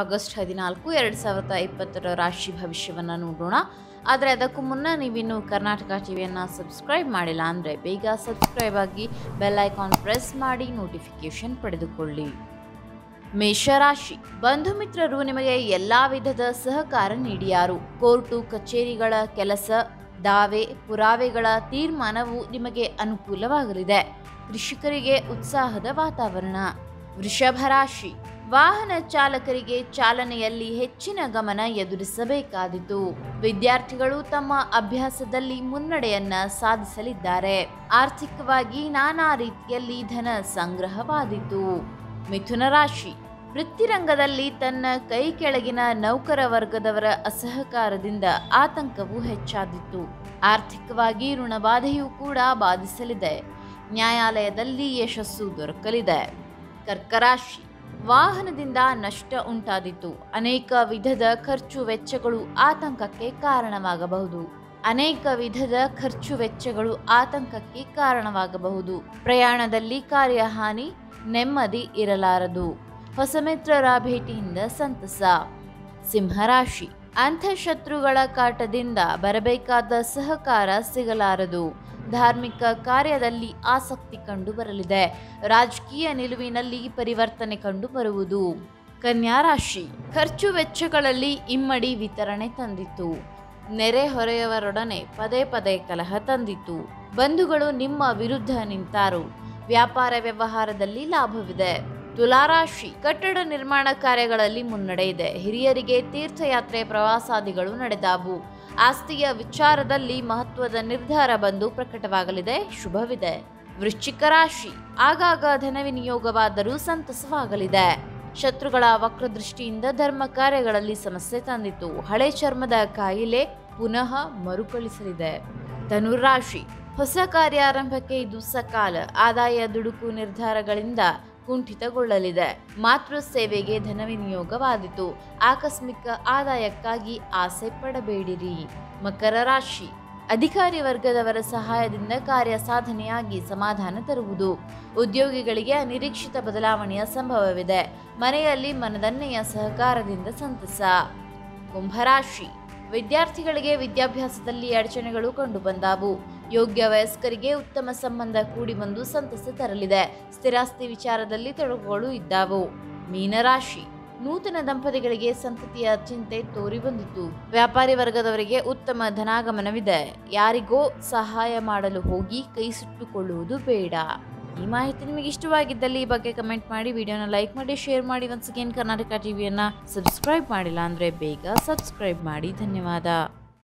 August 14 2020 ರಾಶಿ ಭವಿಷ್ಯವನ್ನು ನೋಡೋಣ. ಆದರೆ ಅದಕ್ಕೂ ಮುನ್ನ ನೀವಿನ್ನೂ ಕರ್ನಾಟಕ ಟಿವಿಯನ್ನು ಸಬ್ಸ್ಕ್ರೈಬ್ ಮಾಡಿಲ್ಲ ಅಂದರೆ ಬೇಗ ಸಬ್ಸ್ಕ್ರೈಬ್ ಆಗಿ ಬೆಲ್ ಐಕಾನ್ ಪ್ರೆಸ್ ಮಾಡಿ ನೋಟಿಫಿಕೇಷನ್ ಪಡೆದುಕೊಳ್ಳಿ. ಮೇಷರಾಶಿ ಬಂಧು ಮಿತ್ರರು ನಿಮಗೆ ಎಲ್ಲ ವಿಧದ ಸಹಕಾರ ನೀಡಿಯಾರು. ಕೋರ್ಟು ಕಚೇರಿಗಳ ಕೆಲಸ, ದಾವೆ ಪುರಾವೆಗಳ ತೀರ್ಮಾನವು ನಿಮಗೆ ಅನುಕೂಲವಾಗಲಿದೆ. ಕೃಷಿಕರಿಗೆ ಉತ್ಸಾಹದ ವಾತಾವರಣ. ವೃಷಭರಾಶಿ ವಾಹನ ಚಾಲಕರಿಗೆ ಚಾಲನೆಯಲ್ಲಿ ಹೆಚ್ಚಿನ ಗಮನ ಎದುರಿಸಬೇಕಾದಿತು. ವಿದ್ಯಾರ್ಥಿಗಳು ತಮ್ಮ ಅಭ್ಯಾಸದಲ್ಲಿ ಮುನ್ನಡೆಯನ್ನ ಸಾಧಿಸಲಿದ್ದಾರೆ. ಆರ್ಥಿಕವಾಗಿ ನಾನಾ ರೀತಿಯಲ್ಲಿ ಧನ ಸಂಗ್ರಹವಾದಿತು. ಮಿಥುನ ರಾಶಿ ವೃತ್ತಿರಂಗದಲ್ಲಿ ತನ್ನ ಕೈ ಕೆಳಗಿನ ನೌಕರ ವರ್ಗದವರ ಅಸಹಕಾರದಿಂದ ಆತಂಕವು ಹೆಚ್ಚಾದಿತ್ತು. ಆರ್ಥಿಕವಾಗಿ ಋಣಬಾಧೆಯೂ ಕೂಡ ಬಾಧಿಸಲಿದೆ. ನ್ಯಾಯಾಲಯದಲ್ಲಿ ಯಶಸ್ಸು ದೊರಕಲಿದೆ. ಕರ್ಕರಾಶಿ ವಾಹನದಿಂದ ನಷ್ಟ ಉಂಟಾದಿತ್ತು. ಅನೇಕ ವಿಧದ ಖರ್ಚು ವೆಚ್ಚಗಳು ಆತಂಕಕ್ಕೆ ಕಾರಣವಾಗಬಹುದು. ಪ್ರಯಾಣದಲ್ಲಿ ಕಾರ್ಯಹಾನಿ, ನೆಮ್ಮದಿ ಇರಲಾರದು. ಹೊಸ ಮಿತ್ರರ ಭೇಟಿಯಿಂದ ಸಂತಸ. ಸಿಂಹರಾಶಿ ಅಂತಃಶತ್ರುಗಳ ಕಾಟದಿಂದ ಬರಬೇಕಾದ ಸಹಕಾರ ಸಿಗಲಾರದು. ಧಾರ್ಮಿಕ ಕಾರ್ಯದಲ್ಲಿ ಆಸಕ್ತಿ ಕಂಡು ಬರಲಿದೆ. ರಾಜಕೀಯ ನಿಲುವಿನಲ್ಲಿ ಪರಿವರ್ತನೆ ಕಂಡು ಬರುವುದು. ಕನ್ಯಾ ರಾಶಿ ಖರ್ಚು ವೆಚ್ಚಗಳಲ್ಲಿ ಇಮ್ಮಡಿ ವಿತರಣೆ ತಂದಿತು. ನೆರೆಹೊರೆಯವರೊಡನೆ ಪದೇ ಪದೇ ಕಲಹ ತಂದಿತು. ಬಂಧುಗಳು ನಿಮ್ಮ ವಿರುದ್ಧ ನಿಂತಾರು. ವ್ಯಾಪಾರ ವ್ಯವಹಾರದಲ್ಲಿ ಲಾಭವಿದೆ. ತುಲಾರಾಶಿ ಕಟ್ಟಡ ನಿರ್ಮಾಣ ಕಾರ್ಯಗಳಲ್ಲಿ ಮುನ್ನಡೆ ಇದೆ. ಹಿರಿಯರಿಗೆ ತೀರ್ಥಯಾತ್ರೆ, ಪ್ರವಾಸಾದಿಗಳು ನಡೆದಾವು. ಆಸ್ತಿಯ ವಿಚಾರದಲ್ಲಿ ಮಹತ್ವದ ನಿರ್ಧಾರ ಬಂದು ಪ್ರಕಟವಾಗಲಿದೆ. ಶುಭವಿದೆ. ವೃಶ್ಚಿಕ ರಾಶಿ ಆಗಾಗ ಧನ ವಿನಿಯೋಗವಾದರೂ ಸಂತಸವಾಗಲಿದೆ. ಶತ್ರುಗಳ ವಕ್ರದೃಷ್ಟಿಯಿಂದ ಧರ್ಮ ಕಾರ್ಯಗಳಲ್ಲಿ ಸಮಸ್ಯೆ ತಂದಿತು. ಹಳೆ ಚರ್ಮದ ಕಾಯಿಲೆ ಪುನಃ ಮರುಕಳಿಸಲಿದೆ. ಧನುರಾಶಿ ಹೊಸ ಕಾರ್ಯಾರಂಭಕ್ಕೆ ಇದು ಸಕಾಲ. ಆದಾಯ, ದುಡುಕು ನಿರ್ಧಾರಗಳಿಂದ ಕುಂಠಿತಗೊಳ್ಳಲಿದೆ. ಮಾತೃ ಸೇವೆಗೆ ಧನ ವಿನಿಯೋಗವಾದಿತು. ಆಕಸ್ಮಿಕ ಆದಾಯಕ್ಕಾಗಿ ಆಸೆ ಪಡಬೇಡಿರಿ. ಮಕರ ರಾಶಿ ಅಧಿಕಾರಿ ವರ್ಗದವರ ಸಹಾಯದಿಂದ ಕಾರ್ಯ ಸಾಧನೆಯಾಗಿ ಸಮಾಧಾನ ತರುವುದು. ಉದ್ಯೋಗಿಗಳಿಗೆ ಅನಿರೀಕ್ಷಿತ ಬದಲಾವಣೆಯ ಸಂಭವವಿದೆ. ಮನೆಯಲ್ಲಿ ಮನದನ್ನೆಯ ಸಹಕಾರದಿಂದ ಸಂತಸ. ಕುಂಭರಾಶಿ ವಿದ್ಯಾರ್ಥಿಗಳಿಗೆ ವಿದ್ಯಾಭ್ಯಾಸದಲ್ಲಿ ಅಡಚಣೆಗಳು ಕಂಡುಬಂದವು. ಯೋಗ್ಯ ವಯಸ್ಕರಿಗೆ ಉತ್ತಮ ಸಂಬಂಧ ಕೂಡಿ ಬಂದು ಸಂತಸ ತರಲಿದೆ. ಸ್ಥಿರಾಸ್ತಿ ವಿಚಾರದಲ್ಲಿ ತೊಡಕುಗಳು ಇದ್ದಾವು. ಮೀನರಾಶಿ ನೂತನ ದಂಪತಿಗಳಿಗೆ ಸಂತತಿಯ ಚಿಂತೆ ತೋರಿ ಬಂದಿತು. ವ್ಯಾಪಾರಿ ವರ್ಗದವರಿಗೆ ಉತ್ತಮ ಧನಾಗಮನವಿದೆ. ಯಾರಿಗೋ ಸಹಾಯ ಮಾಡಲು ಹೋಗಿ ಕೈ ಸುಟ್ಟುಕೊಳ್ಳುವುದು ಬೇಡ. ಈ ಮಾಹಿತಿ ನಿಮಗೆ ಇಷ್ಟವಾಗಿದ್ದಲ್ಲಿ ಈ ಬಗ್ಗೆ ಕಮೆಂಟ್ ಮಾಡಿ, ವಿಡಿಯೋನ ಲೈಕ್ ಮಾಡಿ, ಶೇರ್ ಮಾಡಿ. ಒನ್ಸ್ ಅಗೇನ್ ಕರ್ನಾಟಕ ಟಿವಿಯನ್ನು ಸಬ್ಸ್ಕ್ರೈಬ್ ಮಾಡಿಲ್ಲ ಅಂದರೆ ಬೇಗ ಸಬ್ಸ್ಕ್ರೈಬ್ ಮಾಡಿ. ಧನ್ಯವಾದ.